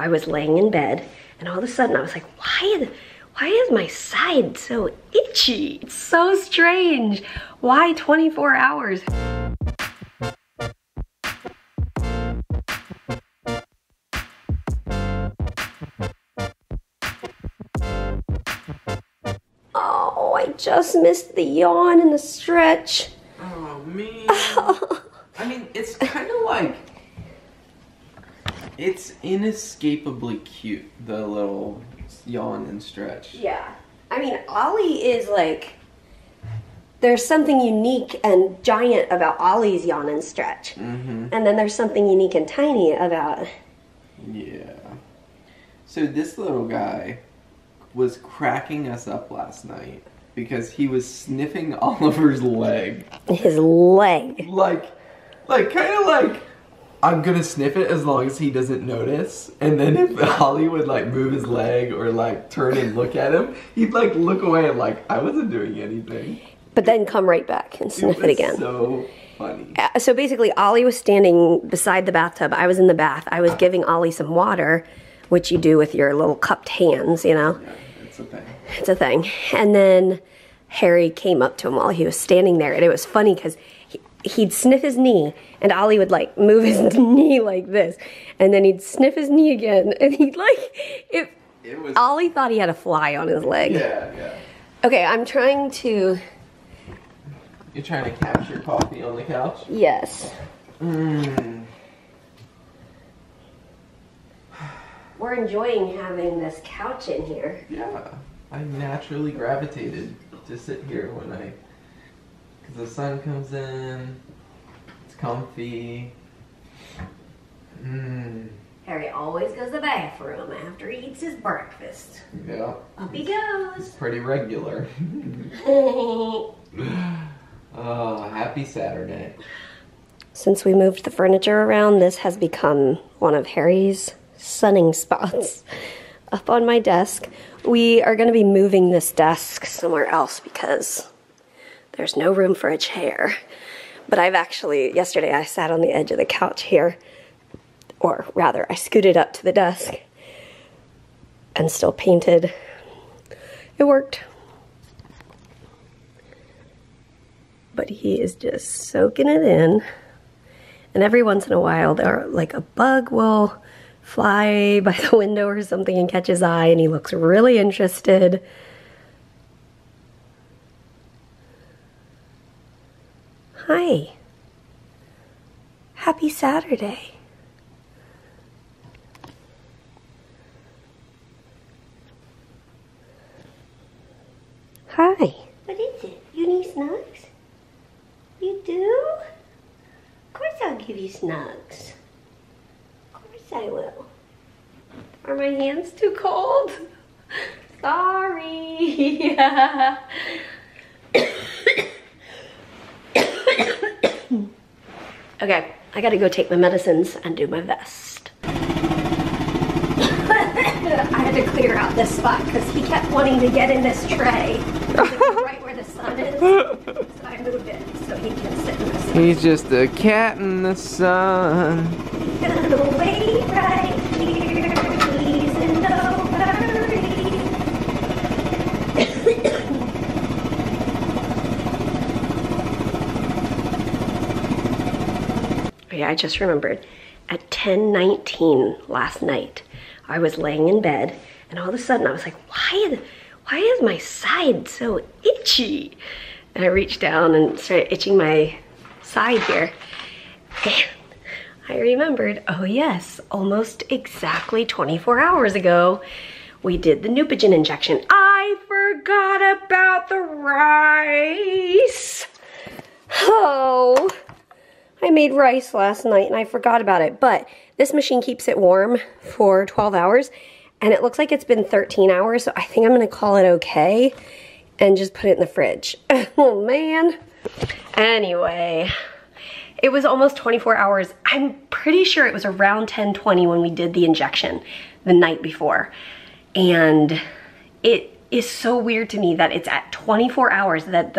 I was laying in bed, and all of a sudden I was like, why is my side so itchy? It's so strange. Why 24 hours? Oh, I just missed the yawn and the stretch. Oh, man. I mean, it's kind of like... It's inescapably cute, the little yawn and stretch. Yeah. I mean, Ollie is like... There's something unique and giant about Ollie's yawn and stretch. Mm-hmm. And then there's something unique and tiny about... Yeah. So this little guy was cracking us up last night because he was sniffing Oliver's leg. His leg. Like kind of like... I'm gonna sniff it as long as he doesn't notice, and then if Ollie would like move his leg or like turn and look at him, he'd like look away and like, I wasn't doing anything. But then come right back and sniff it again. So funny. So basically Ollie was standing beside the bathtub, I was in the bath, I was giving Ollie some water, which you do with your little cupped hands, you know? Yeah, it's a thing. It's a thing. And then Harry came up to him while he was standing there, and it was funny because he'd sniff his knee, and Ollie would like move his knee like this, and then he'd sniff his knee again, and he'd like, Ollie thought he had a fly on his leg. Yeah, yeah. Okay, I'm trying to... You're trying to capture coffee on the couch? Yes. Mm. We're enjoying having this couch in here. Yeah, I naturally gravitated to sit here when I... The sun comes in, it's comfy. Mm. Harry always goes to the bathroom after he eats his breakfast. Yeah. Up he goes. It's pretty regular. Oh, happy Saturday. Since we moved the furniture around, this has become one of Harry's sunning spots. Up on my desk. We are going to be moving this desk somewhere else because... There's no room for a chair, but I've actually, yesterday I sat on the edge of the couch here, or rather I scooted up to the desk and still painted. It worked. But he is just soaking it in, and every once in a while there, like a bug will fly by the window or something and catch his eye, and he looks really interested. Hi. Happy Saturday. Hi. What is it? You need snugs? You do? Of course I'll give you snugs. Of course I will. Are my hands too cold? Sorry. Okay, I gotta go take my medicines and do my vest. I had to clear out this spot because he kept wanting to get in this tray. Right where the sun is. So I moved it so he can sit in the sun. He's just a cat in the sun. He's gonna wait right here. He's in no hurry. I just remembered at 10:19 last night I was laying in bed, and all of a sudden I was like, why is my side so itchy? And I reached down and started itching my side here, and I remembered, oh yes, almost exactly 24 hours ago we did the neupogen injection. I forgot about the rice. Oh, I made rice last night and I forgot about it, but this machine keeps it warm for 12 hours, and it looks like it's been 13 hours, so I think I'm gonna call it okay and just put it in the fridge. Oh man. Anyway, it was almost 24 hours. I'm pretty sure it was around 10:20 when we did the injection the night before, and it is so weird to me that it's at 24 hours that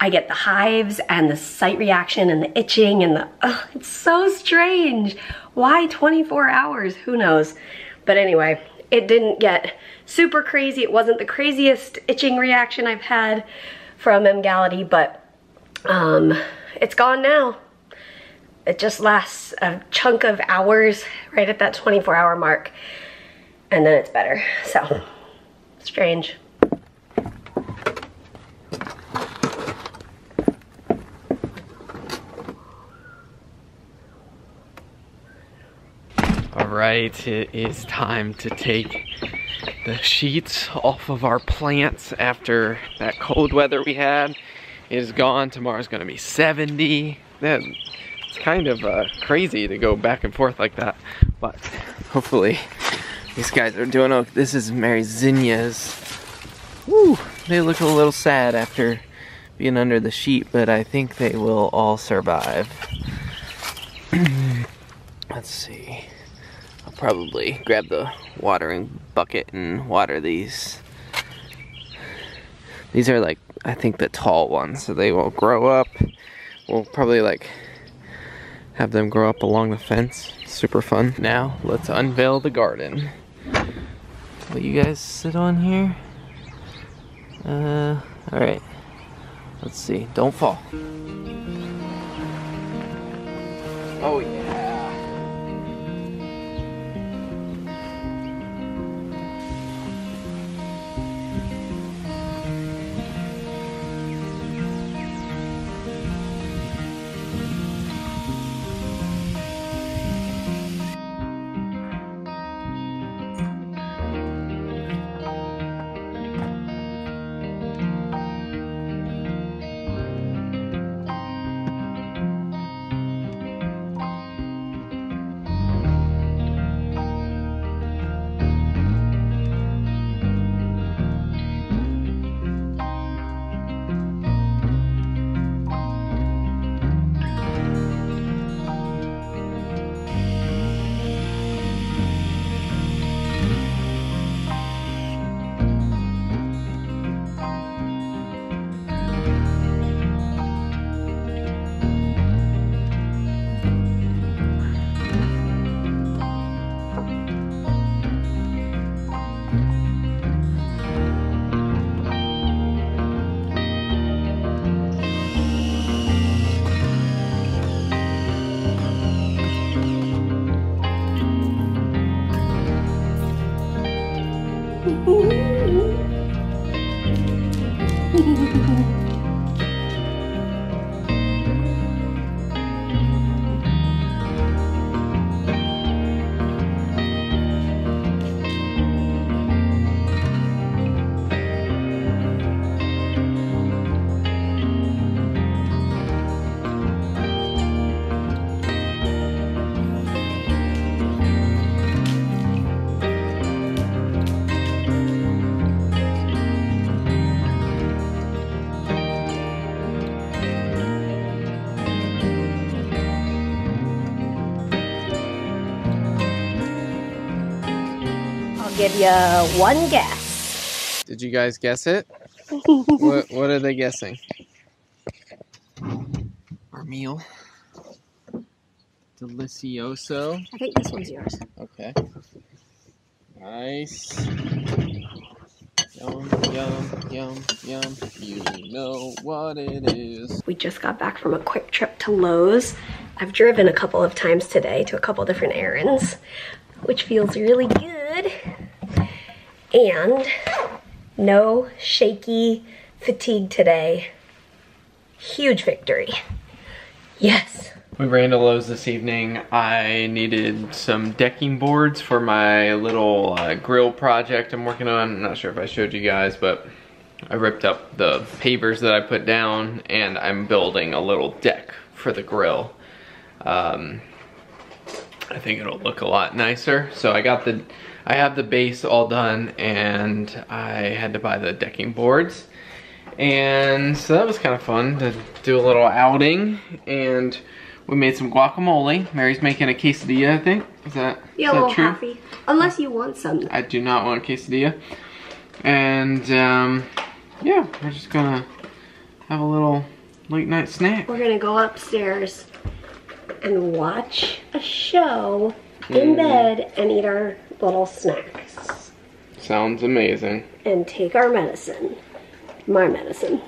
I get the hives and the site reaction and the itching and the, oh, it's so strange. Why 24 hours? Who knows? But anyway, it didn't get super crazy. It wasn't the craziest itching reaction I've had from Emgality, but it's gone now. It just lasts a chunk of hours right at that 24-hour mark, and then it's better. So, strange. Alright, it is time to take the sheets off of our plants after that cold weather we had. It is gone. Tomorrow's gonna be 70. It's kind of crazy to go back and forth like that, but hopefully these guys are doing okay. This is Mary Zinnia's. Woo! They look a little sad after being under the sheet, but I think they will all survive. Let's see. I'll probably grab the watering bucket and water these. These are like, I think, the tall ones, so they will grow up. We'll probably like have them grow up along the fence. Super fun. Now, let's unveil the garden. Will you guys sit on here? Alright. Let's see. Don't fall. Oh, give you one guess. Did you guys guess it? What are they guessing? Our meal. Delicioso. I think this one's yours. Okay. Nice. Yum, yum, yum, yum. You know what it is. We just got back from a quick trip to Lowe's. I've driven a couple of times today to a couple different errands, which feels really good. And no shaky fatigue today. Huge victory. Yes. We ran to Lowe's this evening. I needed some decking boards for my little grill project I'm working on. I'm not sure if I showed you guys, but I ripped up the pavers that I put down and I'm building a little deck for the grill. I think it'll look a lot nicer. So I have the base all done and I had to buy the decking boards. And so that was kind of fun to do a little outing, and we made some guacamole. Mary's making a quesadilla, I think. Is that true? Happy. Unless you want some. I do not want a quesadilla. And yeah, we're just gonna have a little late night snack. We're gonna go upstairs and watch a show in bed and eat our little snacks. Sounds amazing. And take our medicine. My medicine.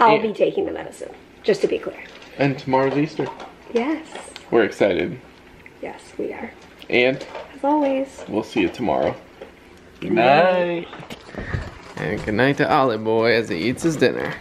I'll be taking the medicine, just to be clear. And tomorrow's Easter. Yes. We're excited. Yes, we are. And as always, we'll see you tomorrow. Good night. And good night to Ollie Boy as he eats his dinner.